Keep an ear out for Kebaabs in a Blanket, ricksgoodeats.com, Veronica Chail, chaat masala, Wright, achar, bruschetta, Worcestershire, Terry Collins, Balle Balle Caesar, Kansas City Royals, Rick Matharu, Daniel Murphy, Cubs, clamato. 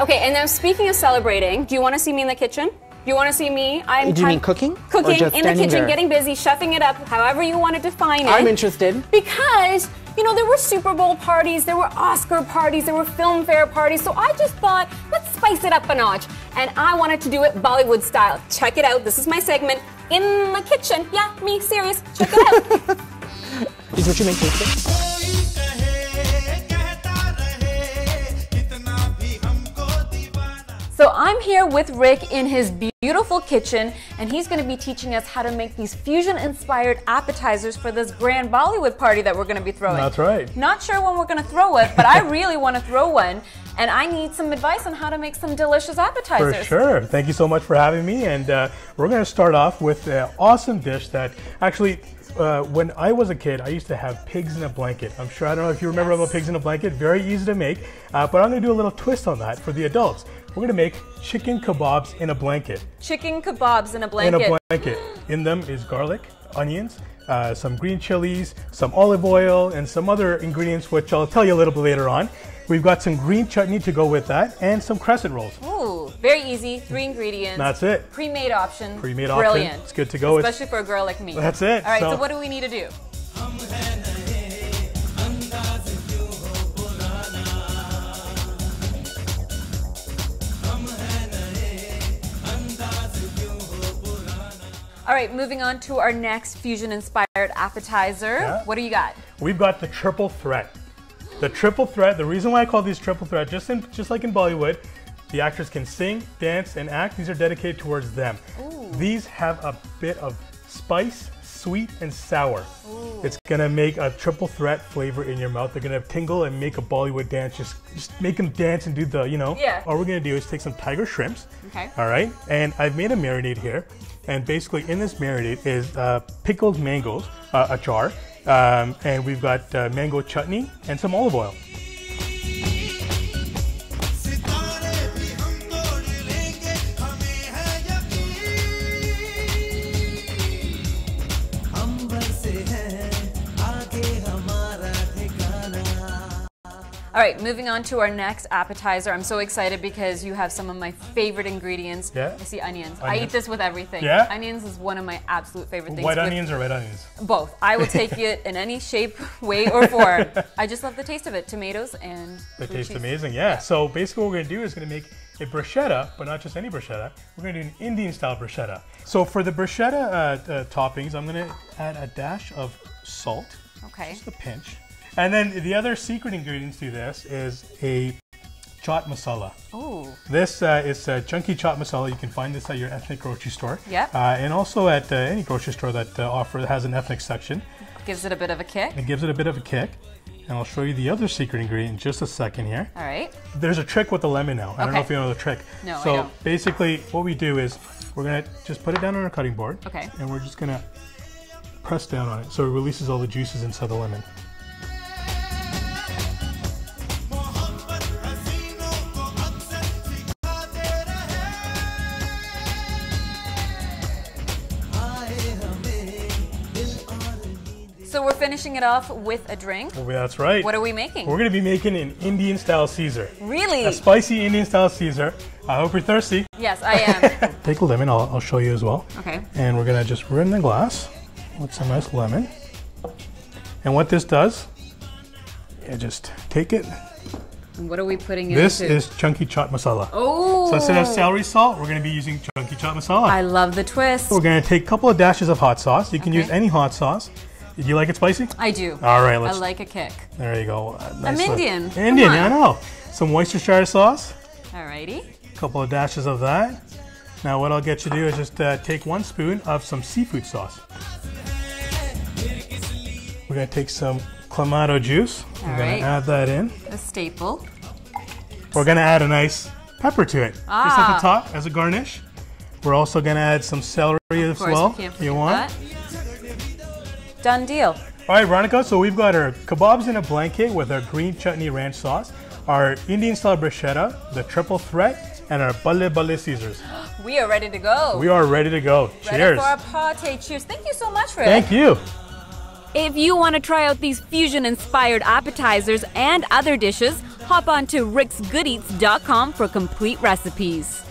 Okay, and now speaking of celebrating, do you want to see me in the kitchen? You want to see me? Do you mean cooking? Cooking, in the kitchen, getting busy, chefing it up, however you want to define it. I'm interested. Because, you know, there were Super Bowl parties, there were Oscar parties, there were film fair parties, so I just thought, let's spice it up a notch. And I wanted to do it Bollywood style. Check it out. This is my segment, In the Kitchen. Yeah, me, serious. Check it out. Is what you meant to say? So I'm here with Rick in his beautiful kitchen, and he's going to be teaching us how to make these fusion-inspired appetizers for this grand Bollywood party that we're going to be throwing. That's right. Not sure when we're going to throw it, but I really want to throw one, and I need some advice on how to make some delicious appetizers. For sure. Thank you so much for having me, and we're going to start off with an awesome dish that actually... when I was a kid, I used to have pigs in a blanket. I'm sure, I don't know if you remember about pigs in a blanket. Very easy to make, but I'm going to do a little twist on that for the adults. We're going to make chicken kebabs in a blanket. Chicken kebabs in a blanket. In a blanket. In them is garlic, onions, some green chilies, some olive oil, and some other ingredients, which I'll tell you a little bit later on. We've got some green chutney to go with that, and some crescent rolls. Ooh, very easy, 3 ingredients. That's it. Pre-made option. Pre-made option. Brilliant. It's good to go. Especially for a girl like me. That's it. All right, so what do we need to do? All right, moving on to our next fusion-inspired appetizer. Yeah. What do you got? We've got the triple threat. The triple threat, the reason why I call these triple threat, just like in Bollywood, the actors can sing, dance, and act. These are dedicated towards them. Ooh. These have a bit of spice, sweet, and sour. Ooh. It's gonna make a triple threat flavor in your mouth. They're gonna tingle and make a Bollywood dance. Just make them dance and do the, you know. Yeah. All we're gonna do is take some tiger shrimps. Okay. All right, and I've made a marinade here. And basically in this marinade is pickled mangoes, achar, and we've got mango chutney and some olive oil. All right, moving on to our next appetizer. I'm so excited because you have some of my favorite ingredients. Yeah. I see onions. I eat this with everything. Yeah. Onions is one of my absolute favorite things. White onions or red onions? Both. I will take it in any shape, way, or form. I just love the taste of it. Tomatoes and the taste cheese. Amazing, yeah. So basically what we're gonna do is gonna make a bruschetta, but not just any bruschetta. We're gonna do an Indian-style bruschetta. So for the bruschetta toppings, I'm gonna add a dash of salt. Okay. Just a pinch. And then the other secret ingredient to this is a chaat masala. Ooh. This is a chunky chaat masala. You can find this at your ethnic grocery store. Yep. And also at any grocery store that has an ethnic section. Gives it a bit of a kick. It gives it a bit of a kick. And I'll show you the other secret ingredient in just a second here. All right. There's a trick with the lemon now. I don't know if you know the trick. No, so I don't. Basically what we do is we're going to just put it down on our cutting board. Okay. And we're just going to press down on it so it releases all the juices inside the lemon. So we're finishing it off with a drink. Oh, that's right. What are we making? We're going to be making an Indian-style Caesar. Really? A spicy Indian-style Caesar. I hope you're thirsty. Yes, I am. Take a lemon. I'll show you as well. Okay. And we're going to just rim the glass with some nice lemon. And what this does, just take it. And what are we putting in? This is chunky chaat masala. Oh. So instead of celery salt, we're going to be using chunky chaat masala. I love the twist. We're going to take a couple of dashes of hot sauce. You can use any hot sauce. Do you like it spicy? I do. All right, let's... I like a kick. There you go. Nice I'm Indian. Look. Indian, I know. Some Worcestershire sauce. All righty. A couple of dashes of that. Now what I'll get you to do is just take 1 spoon of some seafood sauce. We're going to take some clamato juice. We're going to add that in. A staple. We're going to add a nice pepper to it. Just at the top as a garnish. We're also going to add some celery as well. If you want. Done deal. All right, Veronica, so we've got our kebabs in a blanket with our green chutney ranch sauce, our Indian-style bruschetta, the triple threat, and our Balle Balle Caesars. We are ready to go. We are ready to go. Cheers. Ready for our party. Cheers. Thank you so much, Rick. Thank you. If you want to try out these fusion-inspired appetizers and other dishes, Hop on to ricksgoodeats.com for complete recipes.